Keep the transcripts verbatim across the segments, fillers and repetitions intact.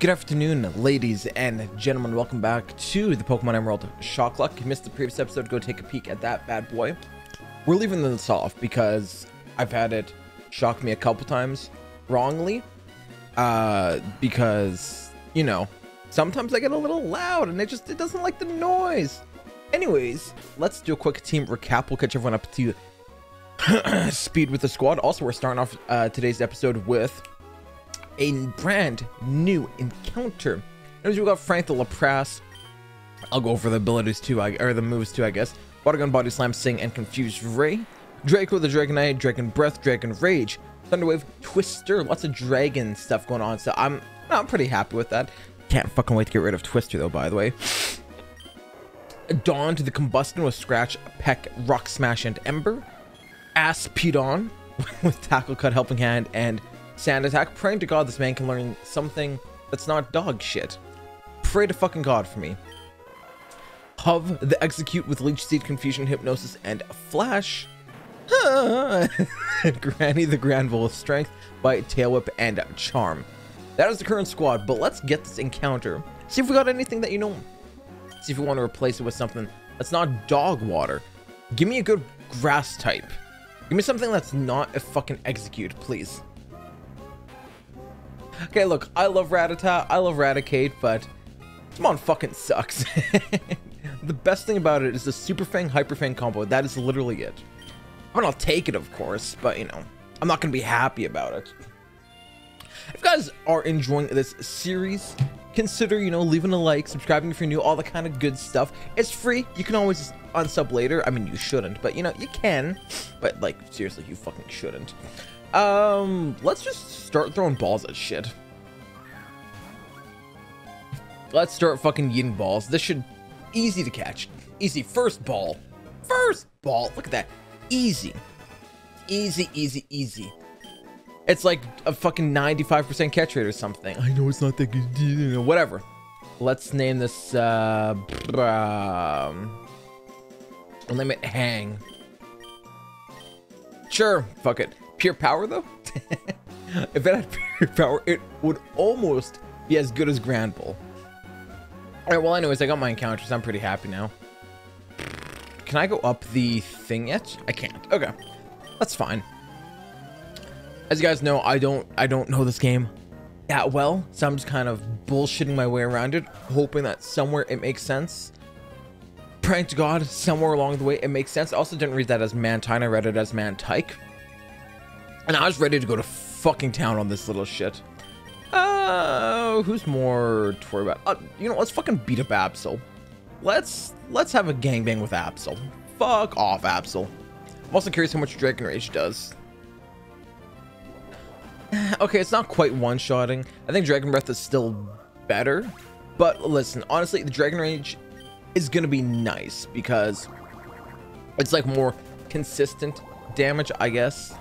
Good afternoon, ladies and gentlemen. Welcome back to the Pokemon Emerald Shocklocke. If you missed the previous episode, go take a peek at that bad boy. We're leaving this off because I've had it shock me a couple times wrongly. Uh, because, you know, sometimes I get a little loud and it just it doesn't like the noise. Anyways, let's do a quick team recap. We'll catch everyone up to speed with the squad. Also, we're starting off uh, today's episode with a brand new encounter. Anyways, we got Frank the Lapras. I'll go over the abilities too, I, or the moves too, I guess. Water Gun, Body Slam, Sing, and Confuse Ray. Draco the Dragonite, Dragon Breath, Dragon Rage, Thunderwave, Twister. Lots of dragon stuff going on, so I'm, I'm pretty happy with that. Can't fucking wait to get rid of Twister though, by the way. Dawn to the Combustion with Scratch, Peck, Rock Smash, and Ember. Aspidon with Tackle Cut, Helping Hand, and Sand Attack. Praying to God this man can learn something that's not dog shit. Pray to fucking God for me. Hove the Execute with Leech Seed, Confusion, Hypnosis, and Flash. And Granny the Granville with Strength, Bite, Tail Whip, and Charm. That is the current squad, but let's get this encounter. See if we got anything that, you know, see if we want to replace it with something that's not dog water. Give me a good grass type. Give me something that's not a fucking Execute, please. Okay, look, I love Rattata, I love Raticate, but come on, fucking sucks. The best thing about it is the Super Fang, Hyper Fang combo. That is literally it. I mean, I'll take it, of course, but, you know, I'm not going to be happy about it. If you guys are enjoying this series, consider, you know, leaving a like, subscribing if you're new, all that kind of good stuff. It's free. You can always unsub later. I mean, you shouldn't, but, you know, you can. But, like, seriously, you fucking shouldn't. Um, let's just start throwing balls at shit. Let's start fucking eating balls. This should be easy to catch. Easy. First ball. First ball. Look at that. Easy. Easy, easy, easy. It's like a fucking ninety-five percent catch rate or something. I know it's not that good. Whatever. Let's name this, uh... Um, we'll name it Hang. Sure. Fuck it. Pure power though. If it had pure power, it would almost be as good as Granville. All right, well, anyways, I got my encounters. I'm pretty happy now. Can I go up the thing yet? I can't. Okay, that's fine. As you guys know, I don't I don't know this game that well, so I'm just kind of bullshitting my way around it, hoping that somewhere it makes sense. Praying to God, somewhere along the way it makes sense. I also didn't read that as Mantine. I read it as Mantike. And I was ready to go to fucking town on this little shit. Uh, who's more to worry about? Uh, you know, let's fucking beat up Absol. Let's let's have a gangbang with Absol. Fuck off, Absol. I'm also curious how much Dragon Rage does. Okay, it's not quite one-shotting. I think Dragon Breath is still better. But listen, honestly, the Dragon Rage is gonna be nice because it's like more consistent damage, I guess.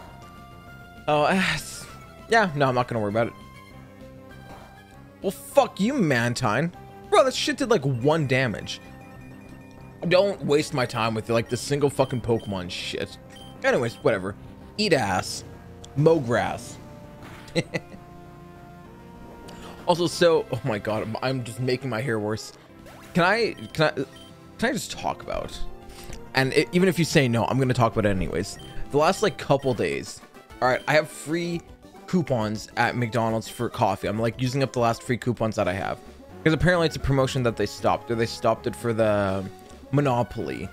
Oh, yeah, no, I'm not going to worry about it. Well, fuck you, Mantine. Bro, that shit did, like, one damage. Don't waste my time with, like, the single fucking Pokemon shit. Anyways, whatever. Eat ass. Mow grass. Also, so... Oh, my God. I'm just making my hair worse. Can I... Can I... Can I just talk about... And it, even if you say no, I'm going to talk about it anyways. The last, like, couple days... All right, I have free coupons at McDonald's for coffee. I'm like using up the last free coupons that I have because apparently it's a promotion that they stopped, or they stopped it for the Monopoly.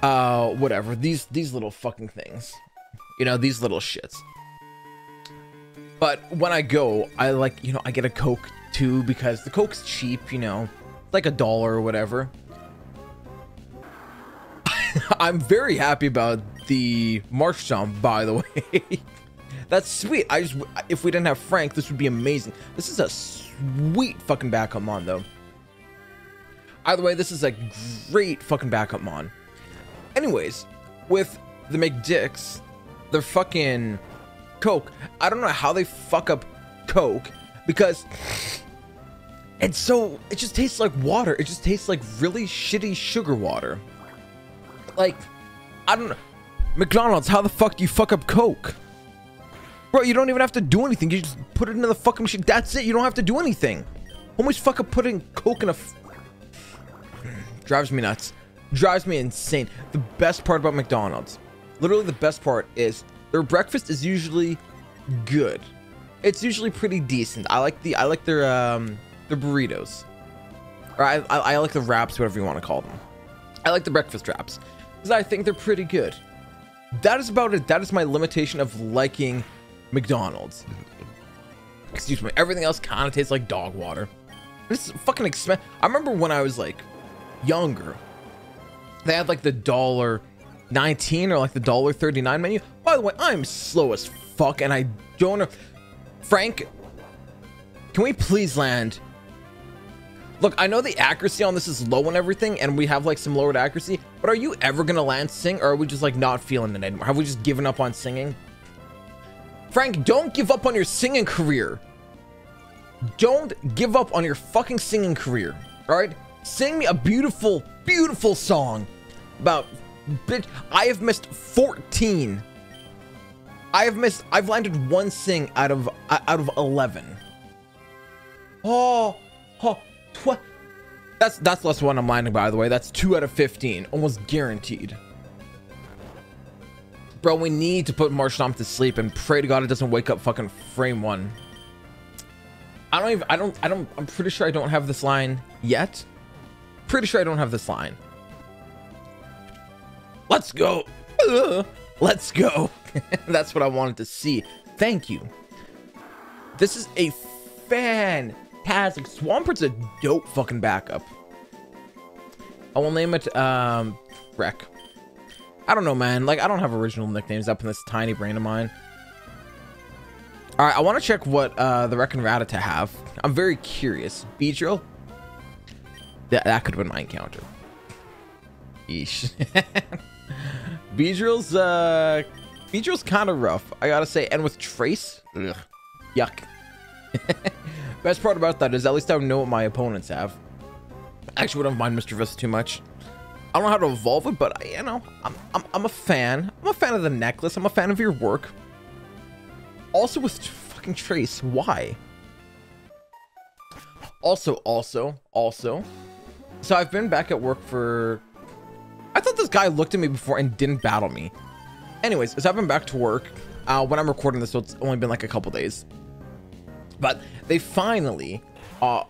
Uh, whatever. These these little fucking things, you know, these little shits. But when I go, I like, you know, I get a Coke too because the Coke's cheap, you know, like a dollar or whatever. I'm very happy about the March Stomp, by the way. That's sweet. I just, if we didn't have Frank, this would be amazing. This is a sweet fucking backup mon, though. Either way, this is a great fucking backup mon. Anyways, with the McDicks, the fucking Coke. I don't know how they fuck up Coke because it's so, it just tastes like water. It just tastes like really shitty sugar water. Like, I don't know. McDonald's, how the fuck do you fuck up Coke? Bro, you don't even have to do anything. You just put it into the fucking machine. That's it. You don't have to do anything. Almost fucking putting coke in a... F Drives me nuts. Drives me insane. The best part about McDonald's, literally the best part, is their breakfast is usually good. It's usually pretty decent. I like the I like their um their burritos. Or I I, I like the wraps, whatever you want to call them. I like the breakfast wraps because I think they're pretty good. That is about it. That is my limitation of liking McDonald's. Excuse me. Everything else kind of tastes like dog water. This is fucking expensive. I remember when I was like younger, they had like the dollar nineteen or like the dollar thirty-nine menu. By the way, I'm slow as fuck and I don't know. Frank, can we please land? Look, I know the accuracy on this is low and everything, and we have like some lowered accuracy, but are you ever gonna land sing, or are we just like not feeling it anymore? Have we just given up on singing? Frank, don't give up on your singing career. Don't give up on your fucking singing career. All right, sing me a beautiful, beautiful song about bitch. I have missed fourteen. I have missed. I've landed one sing out of out of eleven. Oh, oh, tw that's that's less one I'm landing. By the way, that's two out of fifteen, almost guaranteed. Bro, we need to put Marshnomp to sleep and pray to God it doesn't wake up fucking frame one. I don't even. I don't. I don't. I'm pretty sure I don't have this line yet. Pretty sure I don't have this line. Let's go. Ugh. Let's go. That's what I wanted to see. Thank you. This is a fantastic. Swampert's a dope fucking backup. I will name it um, Wreck. I don't know, man. Like, I don't have original nicknames up in this tiny brain of mine. All right, I want to check what uh, the Wreck and Rattata have. I'm very curious. Beedrill? That, that could have been my encounter. Eesh. Beedrill's, uh... Beedrill's kind of rough, I gotta say. And with Trace? Ugh. Yuck. Best part about that is at least I know what my opponents have. I actually wouldn't mind Mister Vista too much. I don't know how to evolve it, but, you know, I'm, I'm, I'm a fan. I'm a fan of the necklace. I'm a fan of your work. Also with fucking Trace, why? Also, also, also. So I've been back at work for... I thought this guy looked at me before and didn't battle me. Anyways, so I've been back to work uh, when I'm recording this, so it's only been like a couple days. But they finally... Uh...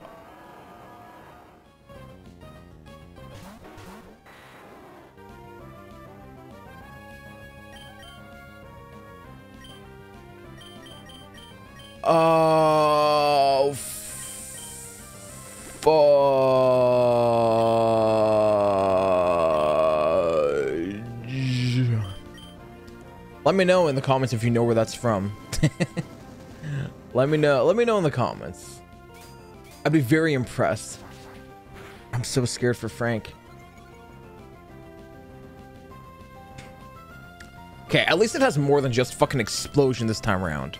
Oh... Fudge. Let me know in the comments if you know where that's from. Let me know. Let me know in the comments. I'd be very impressed. I'm so scared for Frank. Okay, at least it has more than just fucking explosion this time around.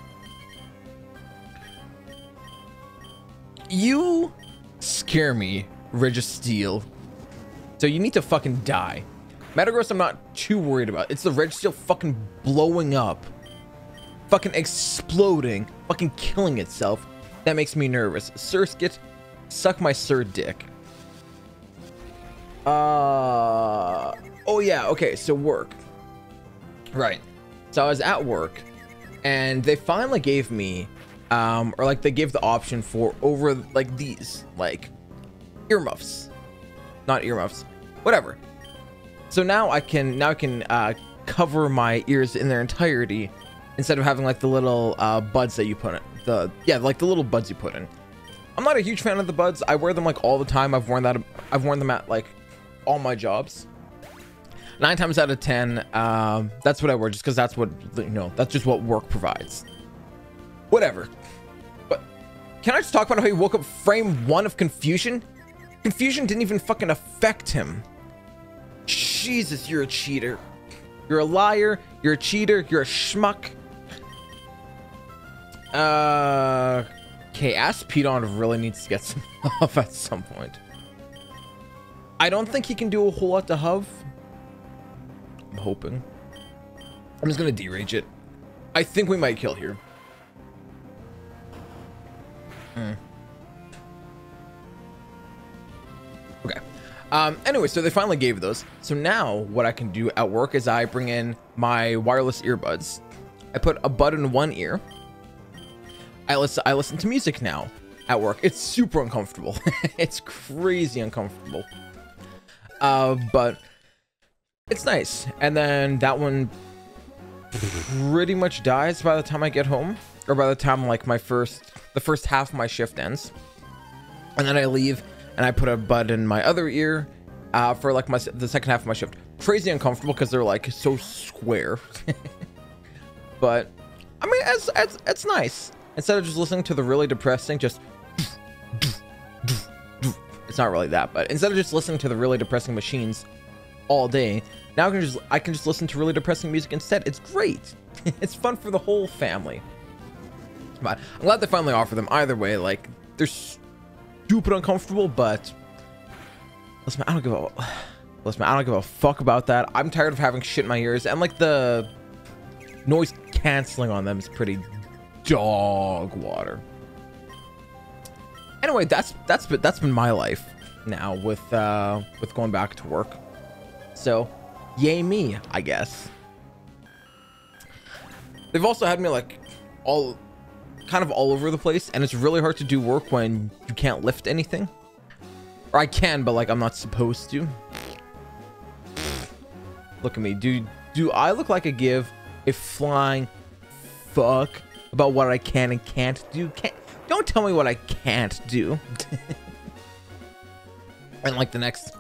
You scare me, Registeel. So you need to fucking die. Metagross, I'm not too worried about. It's the Registeel fucking blowing up. Fucking exploding. Fucking killing itself. That makes me nervous. Surskit, suck my sir dick. Uh, oh yeah, okay, so work. Right. So I was at work, and they finally gave me... Um, or like they gave the option for over like these, like earmuffs, not earmuffs, whatever. So now I can, now I can, uh, cover my ears in their entirety instead of having like the little, uh, buds that you put in the, yeah, like the little buds you put in. I'm not a huge fan of the buds. I wear them like all the time. I've worn that. I've worn them at like all my jobs. Nine times out of ten. Um, that's what I wear just cause that's what, you know, that's just what work provides. Whatever. But can I just talk about how he woke up frame one of confusion? Confusion didn't even fucking affect him. Jesus, you're a cheater. You're a liar. You're a cheater. You're a schmuck. Uh, okay, Aspidon really needs to get some love at some point. I don't think he can do a whole lot to Hove. I'm hoping. I'm just going to derage it. I think we might kill here. Mm. Okay. Um, anyway, so they finally gave those. So now what I can do at work is I bring in my wireless earbuds. I put a bud in one ear. I listen, I listen to music now at work. It's super uncomfortable. It's crazy uncomfortable. Uh, but it's nice. And then that one pretty much dies by the time I get home, or by the time like my first, the first half of my shift ends. And then I leave and I put a bud in my other ear uh, for like my, the second half of my shift. Crazy uncomfortable because they're like so square. But I mean, it's, it's, it's nice. Instead of just listening to the really depressing, just it's not really that, but instead of just listening to the really depressing machines all day, now I can just I can just listen to really depressing music instead. It's great. It's fun for the whole family. But I'm glad they finally offer them. Either way, like, they're stupid uncomfortable, but listen, man, I don't give a listen, man, I don't give a fuck about that. I'm tired of having shit in my ears, and like the noise canceling on them is pretty dog water. Anyway, that's that's been that's been my life now with uh, with going back to work. So, yay me, I guess. They've also had me like all kind of all over the place, and it's really hard to do work when you can't lift anything. Or I can, but like I'm not supposed to. Look at me. Do do I look like I give a flying fuck about what I can and can't do? Can't Don't tell me what I can't do. And like the next,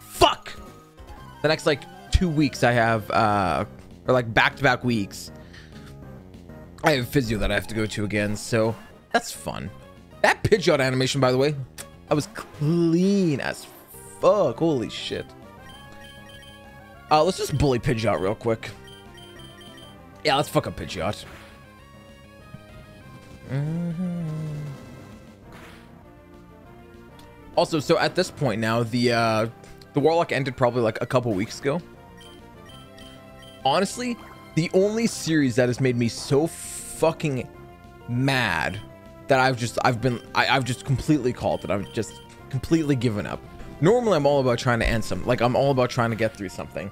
fuck, the next like two weeks I have, uh, or like back-to-back weeks, I have physio that I have to go to again. So that's fun. That Pidgeot animation, by the way, I was clean as fuck. Holy shit. Uh, let's just bully Pidgeot real quick. Yeah, let's fuck up Pidgeot. Mm-hmm. Also, so at this point now, the uh, the Warlock ended probably like a couple weeks ago. Honestly, the only series that has made me so fucking mad that I've just I've been I, I've just completely called it. I've just completely given up. Normally, I'm all about trying to end some, like I'm all about trying to get through something,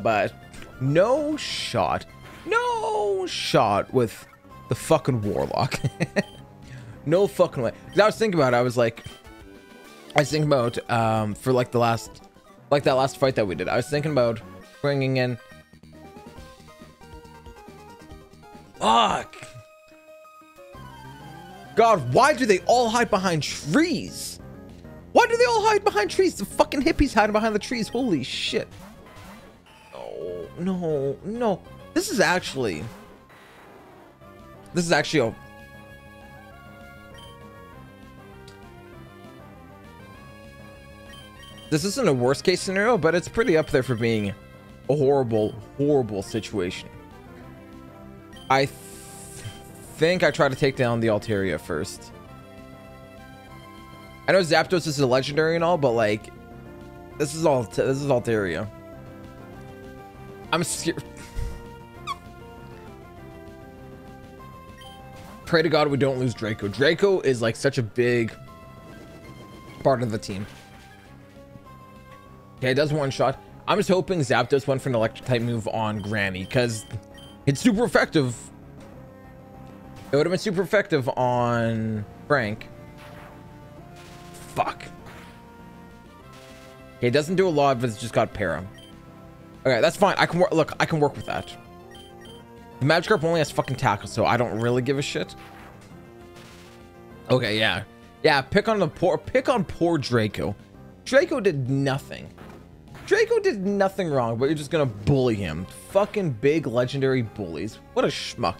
but no shot, no shot with the fucking Warlock. No fucking way. Because I was thinking about it, I was like. I was thinking about um, for like the last, like that last fight that we did. I was thinking about bringing in. Fuck. God, why do they all hide behind trees? Why do they all hide behind trees? The fucking hippies hiding behind the trees. Holy shit. Oh no, no. This is actually. This is actually a. This isn't a worst case scenario, but it's pretty up there for being a horrible, horrible situation. I th think I try to take down the Altaria first. I know Zapdos is a legendary and all, but like, this is all, this is Altaria. I'm scared. Pray to God we don't lose Draco. Draco is like such a big part of the team. Okay, it does one shot. I'm just hoping Zapdos went for an electric type move on Granny, because it's super effective. It would have been super effective on Frank. Fuck. Okay, it doesn't do a lot, but it's just got para. Okay, that's fine. I can work. Look, I can work with that. The Magikarp only has fucking tackle, so I don't really give a shit. Okay, yeah, yeah. Pick on the poor. Pick on poor Draco. Draco did nothing. Draco did nothing wrong, but you're just gonna bully him. Fucking big legendary bullies. What a schmuck.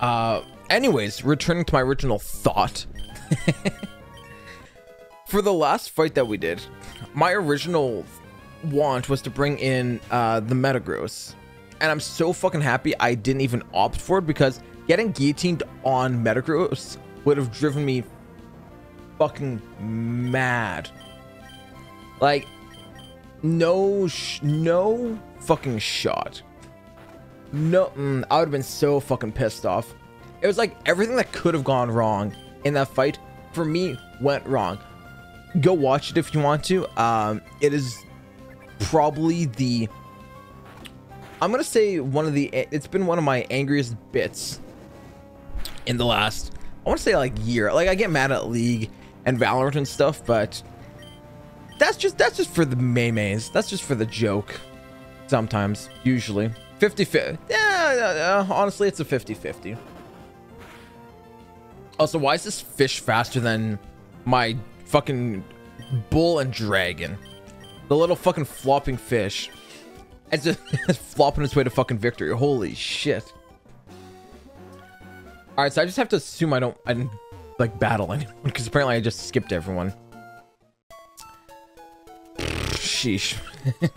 Uh, anyways, returning to my original thought. For the last fight that we did, my original want was to bring in uh, the Metagross. And I'm so fucking happy I didn't even opt for it, because getting guillotined on Metagross would have driven me fucking mad. Like, no sh no fucking shot. No, mm, I would have been so fucking pissed off. It was like everything that could have gone wrong in that fight for me went wrong. Go watch it if you want to. Um, it is probably the, I'm gonna say one of the, it's been one of my angriest bits in the last, I want to say like year. Like I get mad at League and Valorant and stuff, but that's just, that's just for the memes. That's just for the joke. Sometimes, usually fifty fifty. Yeah, honestly, it's a fifty fifty. Also, why is this fish faster than my fucking bull and dragon? The little fucking flopping fish. It's just flopping its way to fucking victory. Holy shit. All right, so I just have to assume I don't, I didn't like battle anyone because apparently I just skipped everyone. Sheesh.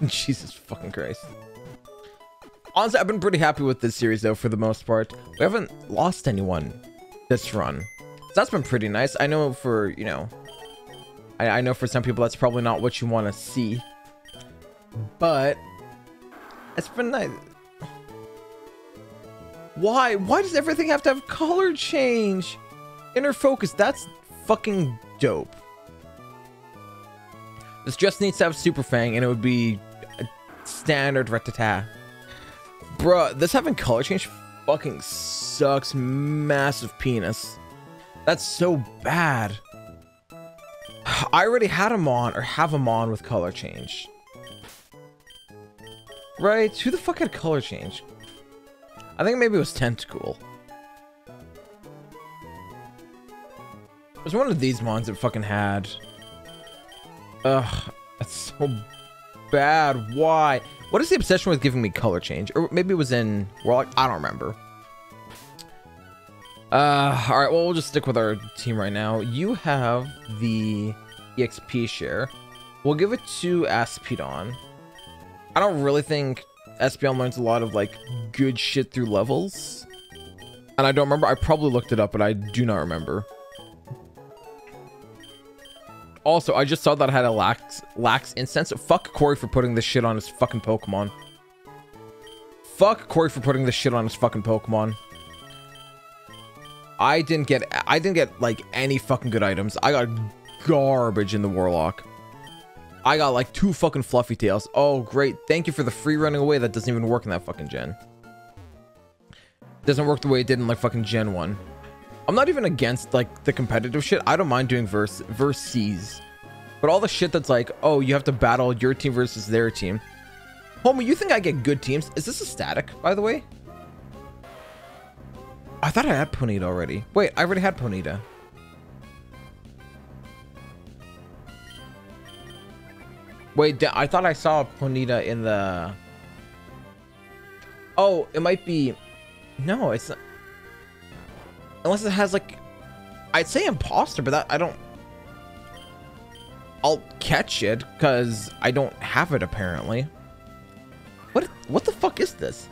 Jesus fucking Christ. Honestly, I've been pretty happy with this series though for the most part. We haven't lost anyone this run, so that's been pretty nice. I know for, you know, I, I know for some people that's probably not what you want to see, but it's been nice. Why? Why does everything have to have color change? Inner focus, that's fucking dope. This just needs to have Super Fang and it would be a standard Rattata. Bruh, this having color change fucking sucks. Massive penis. That's so bad. I already had him on, or have him on with color change. Right? Who the fuck had color change? I think maybe it was Tentacool. It was one of these mons that fucking had. Ugh, that's so bad. Why? What is the obsession with giving me color change? Or maybe it was in Warlock. I don't remember. Uh, all right, well, we'll just stick with our team right now. You have the E X P share. We'll give it to Aspidon. I don't really think Aspidon learns a lot of, like, good shit through levels. And I don't remember. I probably looked it up, but I do not remember. Also, I just saw that I had a lax, lax incense. Fuck Corey for putting this shit on his fucking Pokemon. Fuck Corey for putting this shit on his fucking Pokemon. I didn't get, I didn't get, like, any fucking good items. I got garbage in the Warlock. I got, like, two fucking Fluffy Tails. Oh, great. Thank you for the free running away. That doesn't even work in that fucking gen. Doesn't work the way it did in, like, fucking gen one. I'm not even against, like, the competitive shit. I don't mind doing verse verses, but all the shit that's like, oh, you have to battle your team versus their team. Homie, you think I get good teams? Is this a static, by the way? I thought I had Ponyta already. Wait, I already had Ponyta. Wait, I thought I saw Ponyta in the... Oh, it might be... No, it's not... Unless it has, like, I'd say imposter, but that I don't, I'll catch it because I don't have it apparently. What, what the fuck is this?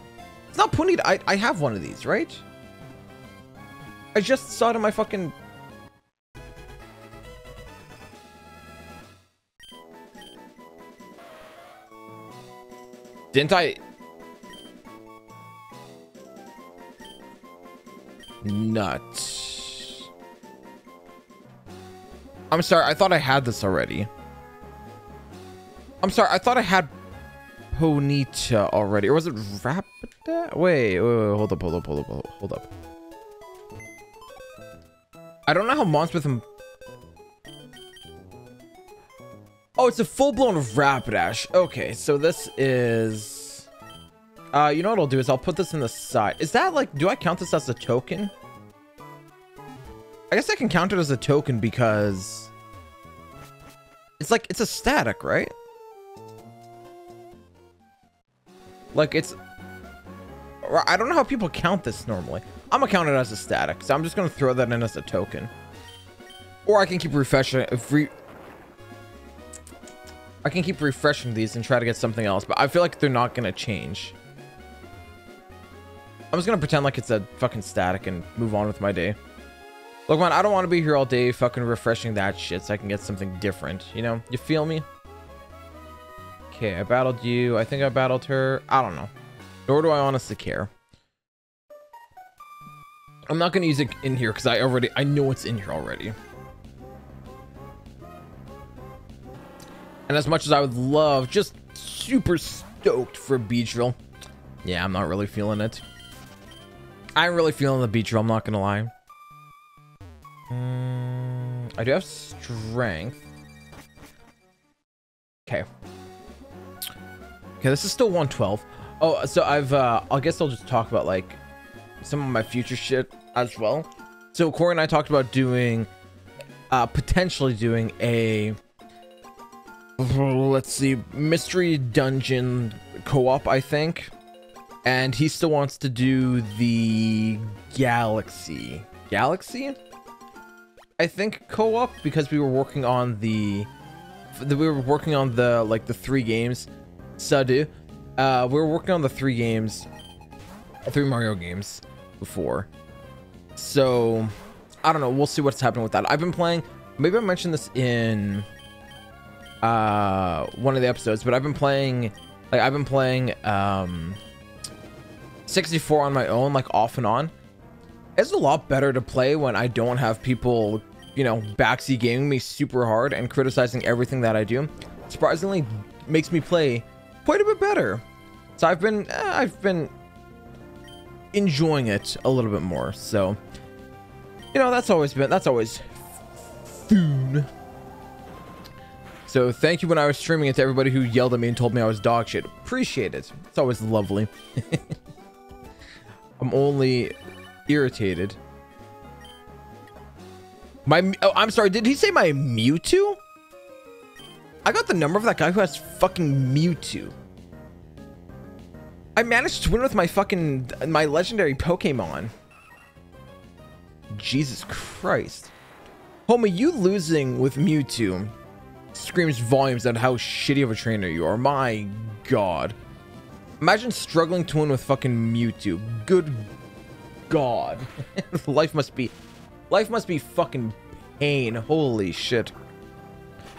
It's not Ponyta. I, I have one of these, right? I just saw it in my fucking. Didn't I? Nuts. I'm sorry, I thought I had this already. I'm sorry, I thought I had Ponyta already. Or was it Rattata? Wait, wait, wait, hold up, hold up, hold up, hold up. I don't know how mons with him. Oh, it's a full-blown Rapidash. Okay, so this is... Uh, you know what I'll do is I'll put this in the side. Is that like, do I count this as a token? I guess I can count it as a token because it's like, it's a static, right? Like it's, I don't know how people count this normally. I'm gonna count it as a static. So I'm just gonna throw that in as a token, or I can keep refreshing it if we... I can keep refreshing these and try to get something else, but I feel like they're not gonna change. I'm just gonna pretend like it's a fucking static and move on with my day. Look, man, I don't want to be here all day fucking refreshing that shit so I can get something different. You know, you feel me? Okay, I battled you. I think I battled her. I don't know. Nor do I honestly care. I'm not gonna use it in here because I already I know it's in here already. And as much as I would love, just super stoked for Beedrill. Yeah, I'm not really feeling it. I'm really feeling the Beedrill, I'm not gonna lie. Um, I do have strength. Okay. Okay, this is still one twelve. Oh, so I've uh I guess I'll just talk about like some of my future shit as well. So Corey and I talked about doing uh potentially doing a let's see mystery dungeon co-op, I think. And he still wants to do the galaxy galaxy I think co-op, because we were working on the we were working on the like the three games Sadu. Uh, we were working on the three games, three Mario games before. So, I don't know. We'll see what's happening with that. I've been playing, maybe I mentioned this in uh, one of the episodes, but I've been playing, like I've been playing um, sixty-four on my own, like off and on. It's a lot better to play when I don't have people, you know, backseat gaming me super hard and criticizing everything that I do. Surprisingly, makes me play quite a bit better. So I've been eh, I've been enjoying it a little bit more. So, you know, that's always been that's always fun. So thank you when I was streaming it to everybody who yelled at me and told me I was dog shit. Appreciate it. It's always lovely. I'm only irritated. My oh, I'm sorry. Did he say my Mewtwo? I got the number of that guy who has fucking Mewtwo. I managed to win with my fucking, my legendary Pokemon. Jesus Christ. Homie, you losing with Mewtwo screams volumes at how shitty of a trainer you are. My God. Imagine struggling to win with fucking Mewtwo. Good God. Life must be, life must be fucking pain. Holy shit.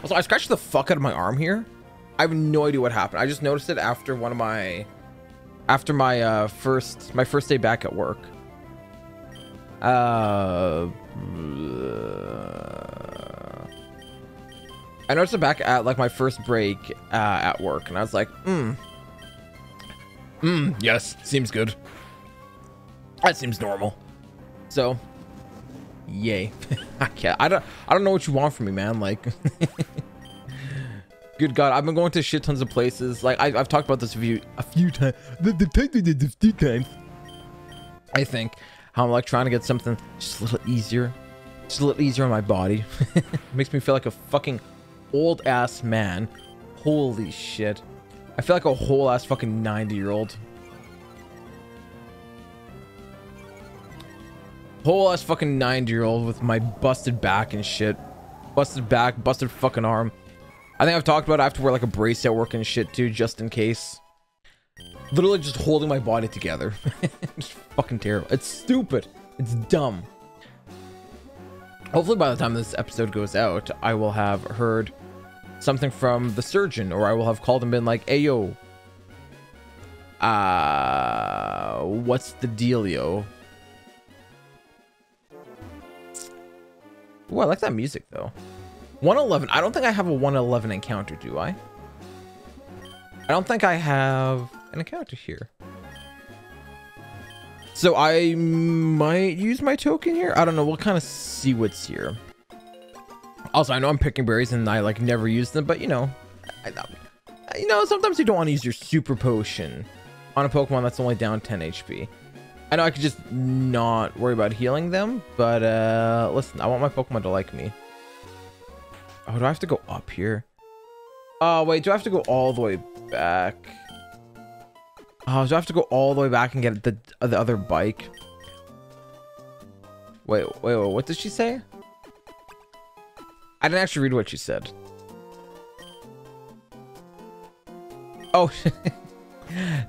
Also, I scratched the fuck out of my arm here. I have no idea what happened. I just noticed it after one of my, after my uh, first, my first day back at work. Uh, I noticed it back at like my first break uh, at work, and I was like, hmm, hmm, yes, seems good. That seems normal. So. Yay. I can't I don't I don't know what you want from me, man. Like good God, I've been going to shit tons of places. Like I, I've talked about this view a few times the few times I think how I'm like trying to get something just a little easier just a little easier on my body. Makes me feel like a fucking old ass man. Holy shit, I feel like a whole ass fucking ninety year old. Whole ass fucking ninety year old with my busted back and shit. Busted back, busted fucking arm. I think I've talked about it. I have to wear like a brace at work and shit too, just in case. Literally just holding my body together. It's fucking terrible. It's stupid. It's dumb. Hopefully by the time this episode goes out, I will have heard something from the surgeon, or I will have called and been like, hey yo, uh, what's the dealio? Ooh, I like that music, though. one eleven. I don't think I have a one eleven encounter, do I? I don't think I have an encounter here. So I might use my token here? I don't know. We'll kind of see what's here. Also, I know I'm picking berries and I, like, never use them, but, you know. I, I, you know, sometimes you don't want to use your super potion on a Pokemon that's only down ten H P. I know I could just not worry about healing them, but uh, listen, I want my Pokemon to like me. Oh, do I have to go up here? Oh, wait, do I have to go all the way back? Oh, do I have to go all the way back and get the, uh, the other bike? Wait, wait, wait, what did she say? I didn't actually read what she said. Oh,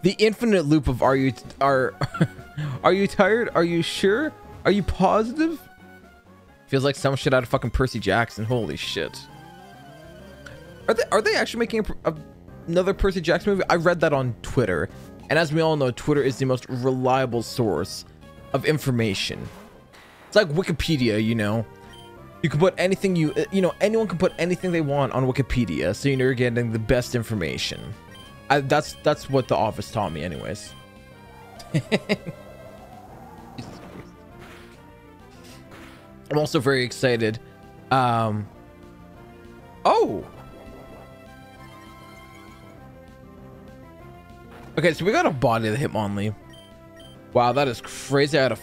the infinite loop of are you... Are... Are you tired? Are you sure? Are you positive? Feels like some shit out of fucking Percy Jackson. Holy shit. Are they, are they actually making a, a, another Percy Jackson movie? I read that on Twitter. And as we all know, Twitter is the most reliable source of information. It's like Wikipedia, you know. You can put anything you, you know, anyone can put anything they want on Wikipedia, so you know you're getting the best information. I, that's that's what The Office taught me, anyways. I'm also very excited. Um, oh. Okay, so we got a body of the Hitmonlee. Wow, that is crazy. I had to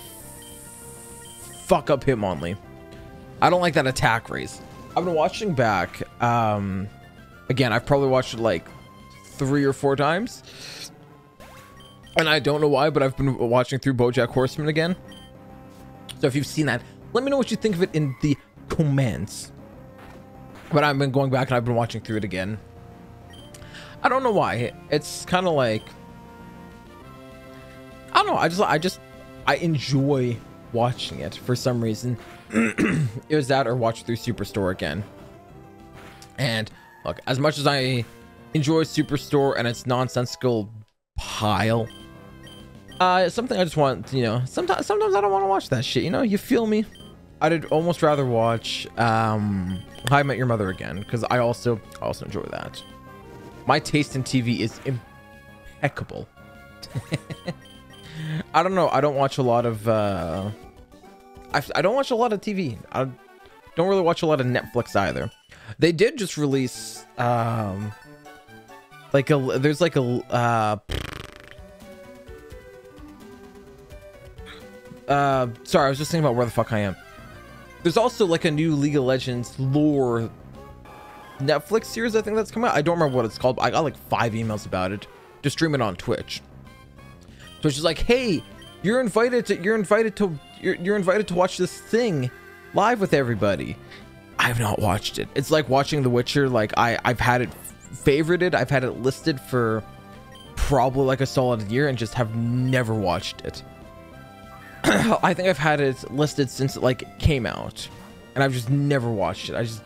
fuck up Hitmonlee. I don't like that attack raise. I've been watching back. Um, again, I've probably watched it like three or four times. And I don't know why, but I've been watching through BoJack Horseman again. So if you've seen that, let me know what you think of it in the comments. But I've been going back and I've been watching through it again. I don't know why. It's kind of like... I don't know. I just, I just, I enjoy watching it for some reason. It was that or watch through Superstore again. And look, as much as I enjoy Superstore and its nonsensical pile, uh, it's something I just want, you know, sometimes, sometimes I don't want to watch that shit. You know, you feel me? I'd almost rather watch, um, How I Met Your Mother again. Cause I also, I also enjoy that. My taste in T V is impeccable. I don't know. I don't watch a lot of, uh, I, I don't watch a lot of T V. I don't really watch a lot of Netflix either. They did just release, um, like a, there's like a, uh, uh, sorry, I was just thinking about where the fuck I am. There's also like a new League of Legends lore Netflix series, I think, that's coming out. I don't remember what it's called, but I got like five emails about it. To stream it on Twitch. So she's like, hey, you're invited to, you're invited to, you're, you're invited to watch this thing live with everybody. I've not watched it. It's like watching The Witcher. Like I, I've had it favorited. I've had it listed for probably like a solid year and just have never watched it. I think I've had it listed since it like came out and I've just never watched it. I just,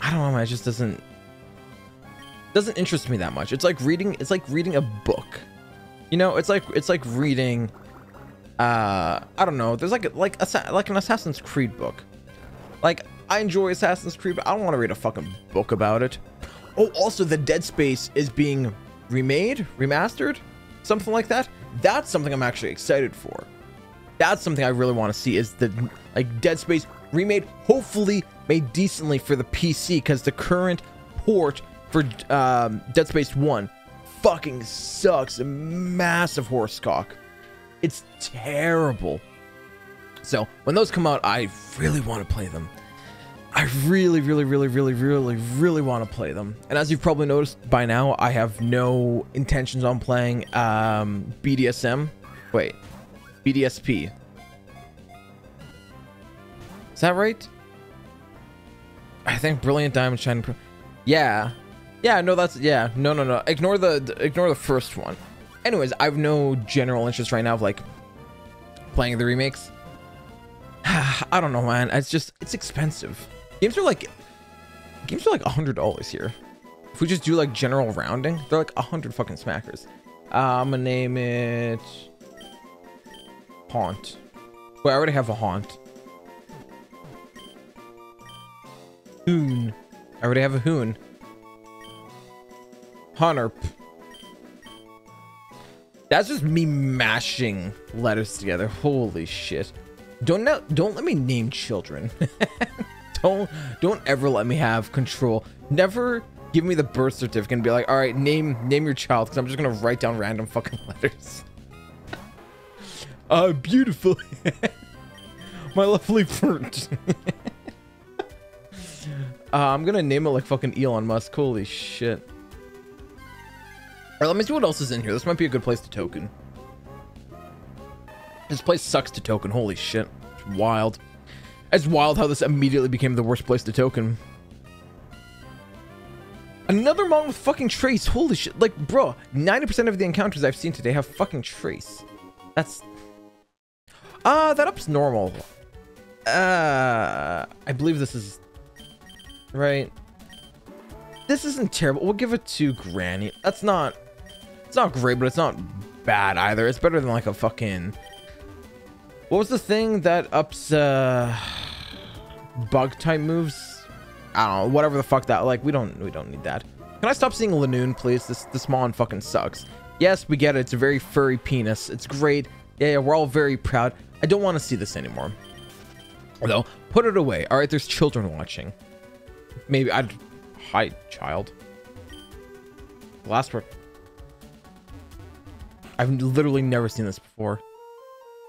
I don't know. Man, it just doesn't, doesn't interest me that much. It's like reading, it's like reading a book. You know, it's like it's like reading, uh, I don't know. There's like like a, like an Assassin's Creed book. Like I enjoy Assassin's Creed, but I don't want to read a fucking book about it. Oh, also the Dead Space is being remade, remastered, something like that. That's something I'm actually excited for. That's something I really want to see is the like Dead Space remade, hopefully made decently for the P C, because the current port for um, Dead Space one. Fucking sucks. A massive horse cock. It's terrible. So when those come out, I really want to play them. I really, really, really, really, really, really want to play them. And as you've probably noticed by now, I have no intentions on playing um, B D S M. Wait, B D S P. Is that right? I think Brilliant Diamond Shining. Yeah. Yeah, no, that's, yeah, no, no, no. Ignore the, the, ignore the first one. Anyways, I have no general interest right now of, like, playing the remakes. I don't know, man. It's just, it's expensive. Games are, like, games are, like, a hundred dollars here. If we just do, like, general rounding, they're, like, a hundred fucking smackers. Uh, I'm gonna name it... Haunt. Wait, I already have a Haunt. Hoon. I already have a Hoon. Hunter. That's just me mashing letters together. Holy shit. Don't don't let me name children. don't don't ever let me have control. Never give me the birth certificate and be like, all right, name name your child, because I'm just gonna write down random fucking letters. Uh beautiful. My lovely bird. uh, I'm gonna name it like fucking Elon Musk. Holy shit. All right, let me see what else is in here. This might be a good place to token. This place sucks to token. Holy shit. It's wild. It's wild how this immediately became the worst place to token. Another mom with fucking trace. Holy shit. Like, bro, ninety percent of the encounters I've seen today have fucking trace. That's... Ah, uh, that up's normal. Uh, I believe this is... Right. This isn't terrible. We'll give it to Granny. That's not... It's not great, but it's not bad either. It's better than like a fucking What was the thing that ups uh, bug type moves? I don't know, whatever the fuck that. Like, we don't we don't need that. Can I stop seeing Lanoon, please? This this mon fucking sucks. Yes, we get it. It's a very furry penis. It's great. Yeah, yeah, we're all very proud. I don't want to see this anymore. Though, put it away. All right, there's children watching. Maybe I'd hide, child. Last word. I've literally never seen this before.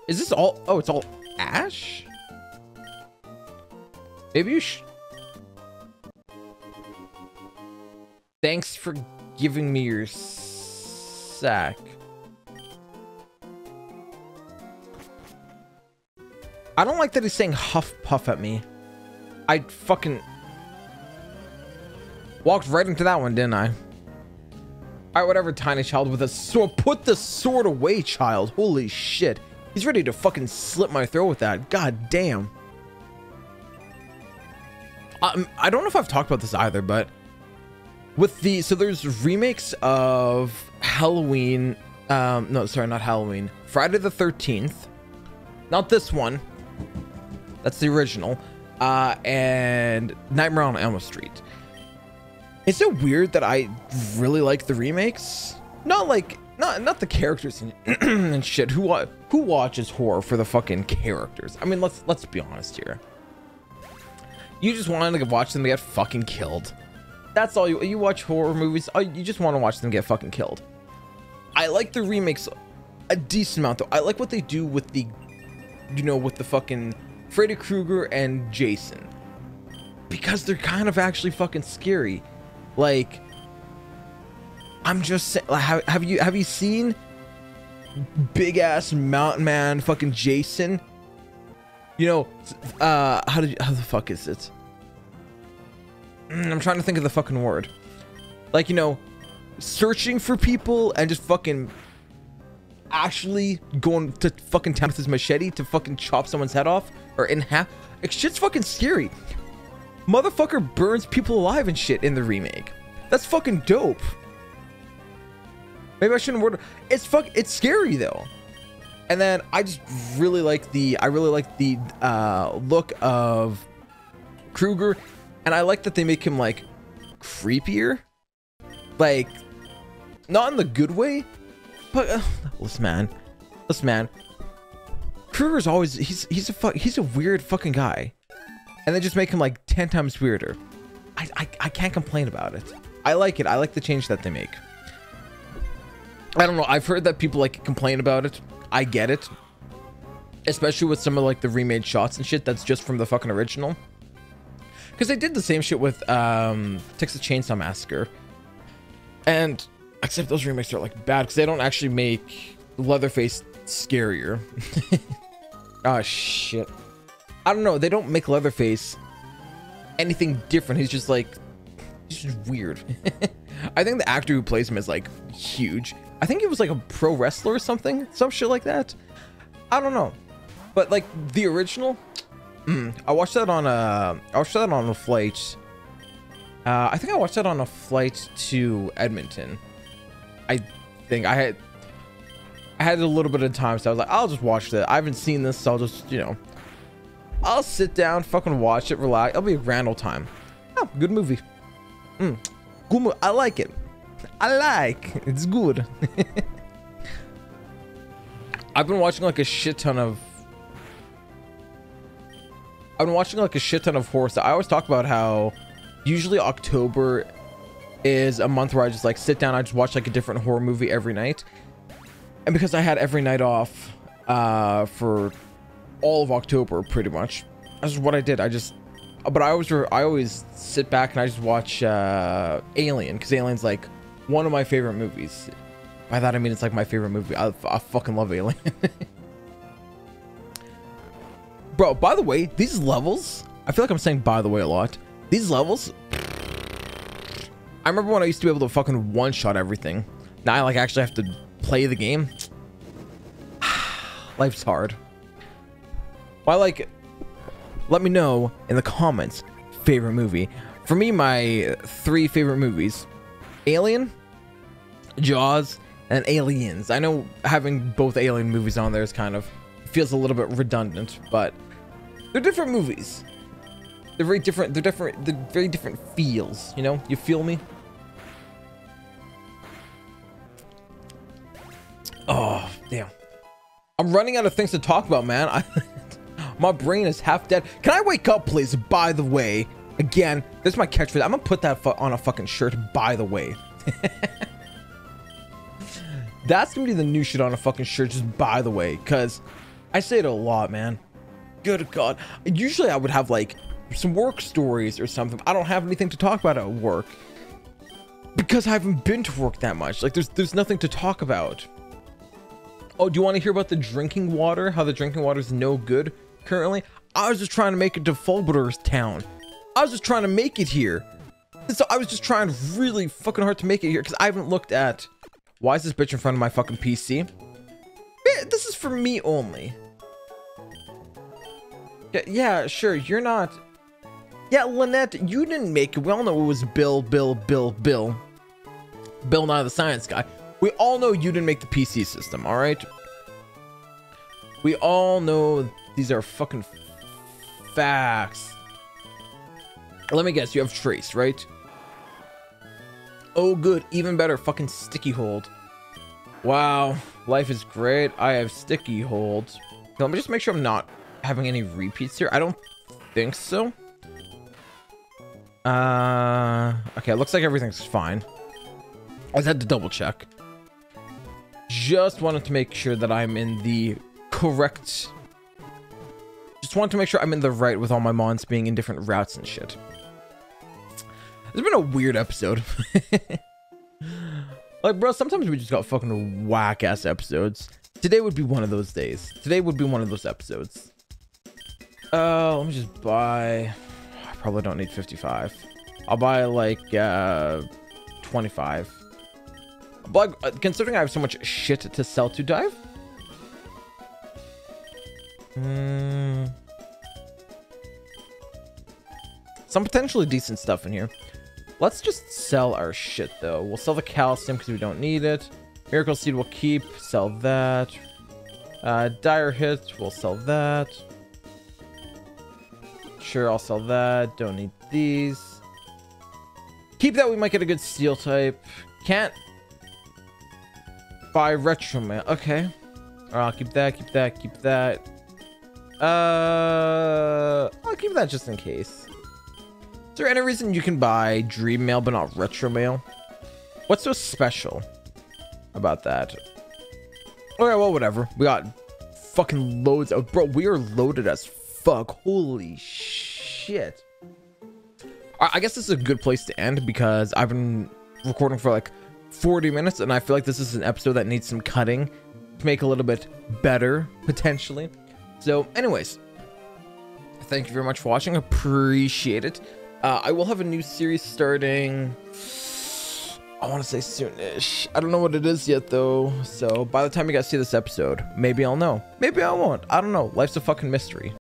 Is this all? Oh, it's all ash? Maybe you sh... Thanks for giving me your sack. I don't like that he's saying huff puff at me. I fucking... walked right into that one, didn't I? Alright, whatever, tiny child with a sword. Put the sword away, child. Holy shit. He's ready to fucking slit my throat with that. God damn. I, I don't know if I've talked about this either, but... with the... so there's remakes of Halloween... Um, no, sorry, not Halloween. Friday the thirteenth. Not this one. That's the original. Uh, and Nightmare on Elm Street. Is it weird that I really like the remakes? Not like, not not the characters and, and shit. Who who watches horror for the fucking characters? I mean, let's let's be honest here. You just want to watch them get fucking killed. That's all you you watch horror movies. Oh, you just want to watch them get fucking killed. I like the remakes a decent amount though. I like what they do with the, you know, with the fucking Freddy Krueger and Jason, because they're kind of actually fucking scary. Like, I'm just saying, have, have you have you seen big ass mountain man fucking Jason? You know, uh, how did you, how the fuck is it? I'm trying to think of the fucking word. Like, you know, searching for people and just fucking actually going to fucking town with his machete to fucking chop someone's head off or in half. It's shit's fucking scary. Motherfucker burns people alive and shit in the remake. That's fucking dope. Maybe I shouldn't word. It's fuck. It's scary though. And then I just really like the. I really like the uh, look of Krueger, and I like that they make him like creepier, like not in the good way, but uh, listen, man, listen, man. Krueger's always he's he's a fuck. He's a weird fucking guy. And then just make him like ten times weirder. I, I I can't complain about it. I like it. I like the change that they make. I don't know. I've heard that people like complain about it. I get it. Especially with some of like the remade shots and shit that's just from the fucking original. Because they did the same shit with um, Texas Chainsaw Massacre. And except those remakes are like bad because they don't actually make Leatherface scarier. Oh shit. I don't know. They don't make Leatherface anything different. He's just like, he's just weird. I think the actor who plays him is like huge. I think he was like a pro wrestler or something, some shit like that. I don't know. But like the original, mm, I watched that on a, I watched that on a flight. Uh, I think I watched that on a flight to Edmonton. I think I had, I had a little bit of time, so I was like, I'll just watch that. I haven't seen this, so I'll just, you know. I'll sit down, fucking watch it, relax. It'll be a grand old time. Oh, good movie. Mm, good mo I like it. I like it. It's good. I've been watching like a shit ton of... I've been watching like a shit ton of horror stuff. I always talk about how usually October is a month where I just like sit down. I just watch like a different horror movie every night. And because I had every night off uh, for... all of October, pretty much. That's what I did. I just, but I always, I always sit back and I just watch uh, Alien, because Alien's like one of my favorite movies. By that I mean it's like my favorite movie. I, I fucking love Alien, bro. By the way, these levels. I feel like I'm saying by the way a lot. These levels. I remember when I used to be able to fucking one-shot everything. Now I like actually have to play the game. Life's hard. I like it. Let me know in the comments favorite movie. For me, my three favorite movies: Alien, Jaws, and Aliens. I know having both Alien movies on there is kind of feels a little bit redundant, but they're different movies. They're very different. They're different. They're very different feels. You know, you feel me? Oh, damn. I'm running out of things to talk about, man. I, my brain is half dead. Can I wake up, please? By the way, again, this is my catchphrase. I'm gonna put that on a fucking shirt. By the way. That's gonna be the new shit on a fucking shirt, just by the way, because I say it a lot, man. Good God. Usually I would have like some work stories or something. I don't have anything to talk about at work because I haven't been to work that much. Like there's there's nothing to talk about. Oh, do you want to hear about the drinking water? How the drinking water is no good currently? I was just trying to make it to Fulbrighter's town. I was just trying to make it here. And so I was just trying really fucking hard to make it here because I haven't looked at... Why is this bitch in front of my fucking P C? This is for me only. Yeah, yeah, sure, you're not... Yeah, Lynette, you didn't make it. We all know it was Bill, Bill, Bill, Bill. Bill Nye the Science Guy. We all know you didn't make the P C system, alright? We all know these are fucking facts. Let me guess, you have Trace, right? Oh good, even better, fucking sticky hold. Wow, life is great. I have sticky holds. Let me just make sure I'm not having any repeats here. I don't think so. Uh, okay, it looks like everything's fine. I just had to double check. Just wanted to make sure that I'm in the correct... Just wanted to make sure I'm in the right with all my mons being in different routes and shit. It's been a weird episode. Like, bro, sometimes we just got fucking whack-ass episodes. Today would be one of those days. Today would be one of those episodes. Uh, let me just buy... I probably don't need fifty-five. I'll buy, like, uh, twenty-five. But uh, considering I have so much shit to sell to dive... Hmm... Some potentially decent stuff in here. Let's just sell our shit, though. We'll sell the calcium because we don't need it. Miracle Seed we'll keep. Sell that. Uh, dire Hit, we'll sell that. Sure, I'll sell that. Don't need these. Keep that. We might get a good Steel type. Can't buy Retro Man. Okay. All right, I'll keep that, keep that, keep that. Uh, I'll keep that just in case. Is there any reason you can buy Dream Mail but not Retro Mail? What's so special about that? Alright, well, whatever. We got fucking loads of... Bro, we are loaded as fuck. Holy shit. Right, I guess this is a good place to end because I've been recording for like forty minutes and I feel like this is an episode that needs some cutting to make a little bit better, potentially. So, anyways. Thank you very much for watching. Appreciate it. Uh, I will have a new series starting, I want to say soonish. I don't know what it is yet, though. So by the time you guys see this episode, maybe I'll know. Maybe I won't. I don't know. Life's a fucking mystery.